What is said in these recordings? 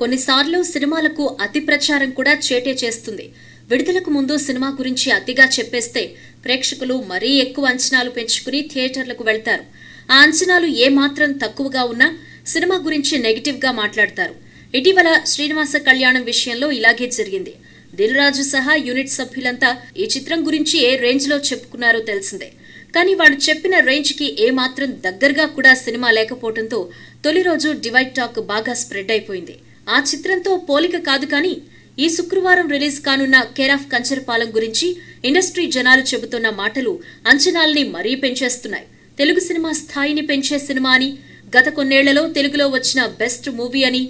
కొన్నిసార్లు సినిమాలకు అతి ప్రచారం కూడా చేటే చేస్తుంది. విడుదలకు ముందు సినిమా గురించి అతిగా చెప్పేస్తే ప్రేక్షకులు మరీ ఎక్కువ అంచనాలు పెంచుకుని థియేటర్లకు వెళ్తారు. ఆ అంచనాలు ఏ మాత్రం తక్కువగా ఉన్నా సినిమా గురించి నెగటివ్ గా మాట్లాడతారు. ఇటీవల శ్రీనివాస కళ్యాణం విషయంలో ఇలాగే జరిగింది. దిల్ రాజు సహా యూనిట్ సభ్యులంతా ఈ చిత్రం గురించి ఏ రేంజ్ లో చెప్పుకున్నారో తెలిసిందే. కానీ వాడు చెప్పిన రేంజ్ కి ఏమాత్రం దగ్గరగా కూడా సినిమా లేకపోవడంతో తొలి రోజు డివైడ్ టాక్ బాగా స్ప్రెడ్ అయిపోయింది. ఆ చిత్రంతో పోలిక కాదు కానీ ఈ శుక్రవారం రిలీజ్ కానున్న కేర్ ఆఫ్ కంచరపాలెం గురించి ఇండస్ట్రీ జనాలు చెబుతున్న మాటలు అంచనాల్ని మరీ పెంచేస్తున్నాయి. తెలుగు సినిమా స్థాయిని పెంచే సినిమా అని, గత కొన్నేళ్లలో తెలుగులో వచ్చిన బెస్ట్ మూవీ అని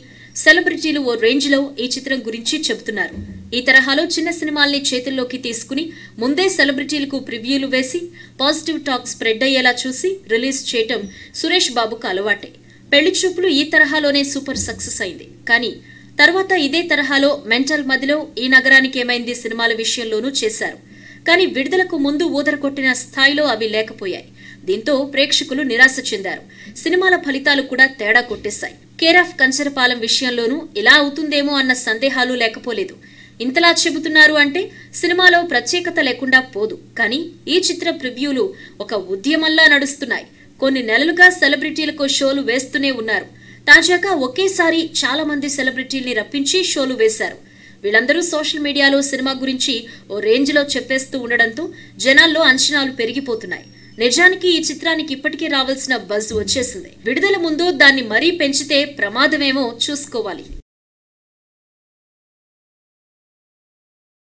సెలబ్రిటీలు ఓ రేంజ్ లో ఈ చిత్రం గురించి చెబుతున్నారు. ఈ తరహాలో చిన్న సినిమాల్ని చేతుల్లోకి తీసుకుని ముందే సెలబ్రిటీలకు ప్రివ్యూలు వేసి పాజిటివ్ టాక్ స్ప్రెడ్ అయ్యేలా చూసి రిలీజ్ చేయటం సురేష్ బాబుకు అలవాటే. పెళ్లి చూపులు ఈ తరహాలోనే సూపర్ సక్సెస్ అయింది. కానీ తర్వాత ఇదే తరహాలో మెంటల్ మదిలో ఈ నగరానికి ఏమైంది సినిమాల విషయంలోనూ చేశారు. కానీ విడుదలకు ముందు ఊదరగొట్టిన స్థాయిలో అవి లేకపోయాయి. దీంతో ప్రేక్షకులు నిరాశ చెందారు. సినిమాల ఫలితాలు కూడా తేడా కొట్టేశాయి. కేర్ ఆఫ్ కంచరపాలెం విషయంలోనూ ఇలా అవుతుందేమో అన్న సందేహాలు లేకపోలేదు. ఇంతలా చెబుతున్నారు అంటే సినిమాలో ప్రత్యేకత లేకుండా పోదు. కానీ ఈ చిత్ర ప్రివ్యూలు ఒక ఉద్యమంలా నడుస్తున్నాయి. కొన్ని నెలలుగా సెలబ్రిటీలకు షోలు వేస్తూనే ఉన్నారు. తాజాగా ఒకేసారి చాలా మంది సెలబ్రిటీల్ని రప్పించి షోలు వేశారు. వీళ్ళందరూ సోషల్ మీడియాలో సినిమా గురించి ఓ రేంజ్ లో చెప్పేస్తూ ఉండడంతో జనాల్లో అంచనాలు పెరిగిపోతున్నాయి. నిజానికి ఈ చిత్రానికి ఇప్పటికే రావాల్సిన బజ్ వచ్చేసింది. విడుదల ముందు దాన్ని మరీ పెంచితే ప్రమాదమేమో చూసుకోవాలి.